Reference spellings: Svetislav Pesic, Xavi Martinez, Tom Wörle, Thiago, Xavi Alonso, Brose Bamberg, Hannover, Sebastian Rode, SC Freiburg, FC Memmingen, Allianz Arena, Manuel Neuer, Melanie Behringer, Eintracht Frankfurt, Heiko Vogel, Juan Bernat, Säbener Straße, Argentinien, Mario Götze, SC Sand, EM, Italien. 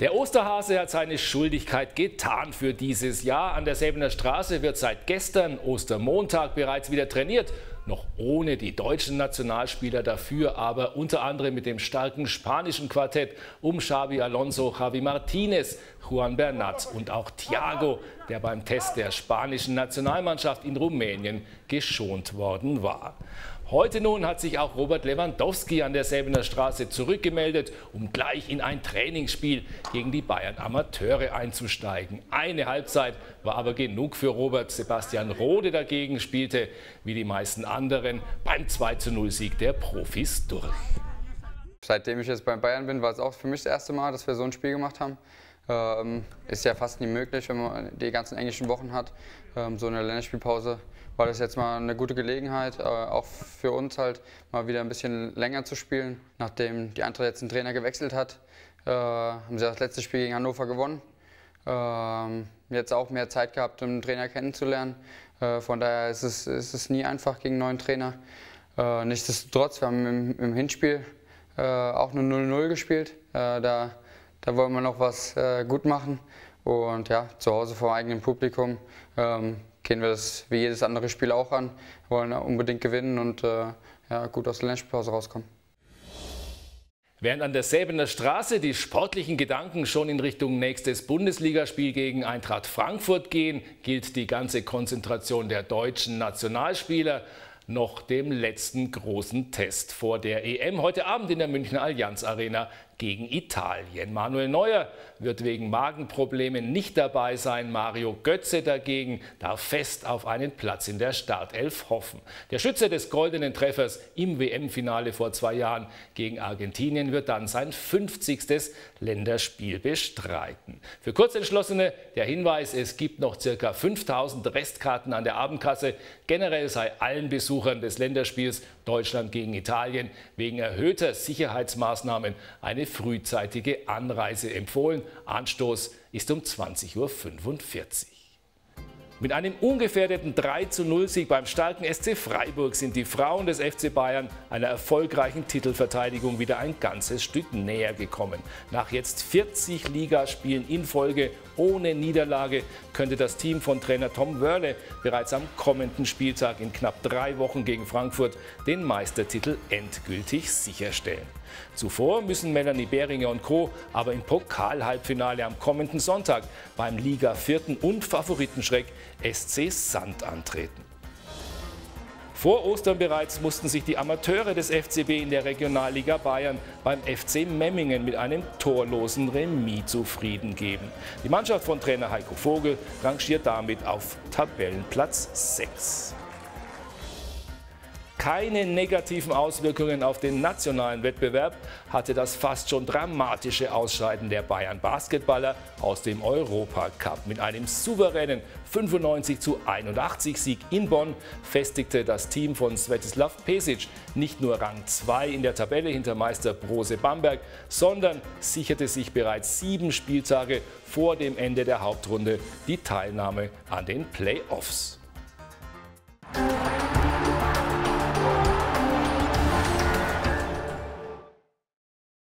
Der Osterhase hat seine Schuldigkeit getan für dieses Jahr. An der Säbener Straße wird seit gestern Ostermontag bereits wieder trainiert. Noch ohne die deutschen Nationalspieler dafür, aber unter anderem mit dem starken spanischen Quartett um Xavi Alonso, Xavi Martinez, Juan Bernat und auch Thiago, der beim Test der spanischen Nationalmannschaft in Rumänien geschont worden war. Heute nun hat sich auch Robert Lewandowski an der Säbener Straße zurückgemeldet, um gleich in ein Trainingsspiel gegen die Bayern Amateure einzusteigen. Eine Halbzeit war aber genug für Robert. Sebastian Rode dagegen spielte, wie die meisten anderen, beim 2:0-Sieg der Profis durch. Seitdem ich jetzt bei Bayern bin, war es auch für mich das erste Mal, dass wir so ein Spiel gemacht haben. Ist ja fast nie möglich, wenn man die ganzen englischen Wochen hat. So eine Länderspielpause war das jetzt mal eine gute Gelegenheit, auch für uns halt mal wieder ein bisschen länger zu spielen. Nachdem die Eintracht jetzt einen Trainer gewechselt hat, haben sie das letzte Spiel gegen Hannover gewonnen. Jetzt auch mehr Zeit gehabt, um einen Trainer kennenzulernen. Von daher ist es nie einfach gegen einen neuen Trainer. Nichtsdestotrotz, wir haben im Hinspiel auch eine 0:0 gespielt. Da wollen wir noch was gut machen und ja, zu Hause vor eigenem Publikum gehen wir das wie jedes andere Spiel auch an, wollen unbedingt gewinnen und ja, gut aus der Länderspielpause rauskommen. Während an der Säbener Straße die sportlichen Gedanken schon in Richtung nächstes Bundesligaspiel gegen Eintracht Frankfurt gehen, gilt die ganze Konzentration der deutschen Nationalspieler noch dem letzten großen Test vor der EM. Heute Abend in der Münchner Allianz Arena gegen Italien. Manuel Neuer wird wegen Magenproblemen nicht dabei sein. Mario Götze dagegen darf fest auf einen Platz in der Startelf hoffen. Der Schütze des goldenen Treffers im WM-Finale vor 2 Jahren gegen Argentinien wird dann sein 50. Länderspiel bestreiten. Für Kurzentschlossene der Hinweis, es gibt noch ca. 5000 Restkarten an der Abendkasse. Generell sei allen Besuchern des Länderspiels Deutschland gegen Italien wegen erhöhter Sicherheitsmaßnahmen eine frühzeitige Anreise empfohlen. Anstoß ist um 20:45 Uhr. Mit einem ungefährdeten 3:0-Sieg beim starken SC Freiburg sind die Frauen des FC Bayern einer erfolgreichen Titelverteidigung wieder ein ganzes Stück näher gekommen. Nach jetzt 40 Ligaspielen in Folge ohne Niederlage könnte das Team von Trainer Tom Wörle bereits am kommenden Spieltag in knapp 3 Wochen gegen Frankfurt den Meistertitel endgültig sicherstellen. Zuvor müssen Melanie Behringer und Co. aber im Pokal-Halbfinale am kommenden Sonntag beim Liga-Vierten und Favoritenschreck SC Sand antreten. Vor Ostern bereits mussten sich die Amateure des FCB in der Regionalliga Bayern beim FC Memmingen mit einem torlosen Remis zufrieden geben. Die Mannschaft von Trainer Heiko Vogel rangiert damit auf Tabellenplatz 6. Keine negativen Auswirkungen auf den nationalen Wettbewerb hatte das fast schon dramatische Ausscheiden der Bayern-Basketballer aus dem Europacup. Mit einem souveränen 95:81 Sieg in Bonn festigte das Team von Svetislav Pesic nicht nur Rang 2 in der Tabelle hinter Meister Brose Bamberg, sondern sicherte sich bereits 7 Spieltage vor dem Ende der Hauptrunde die Teilnahme an den Playoffs.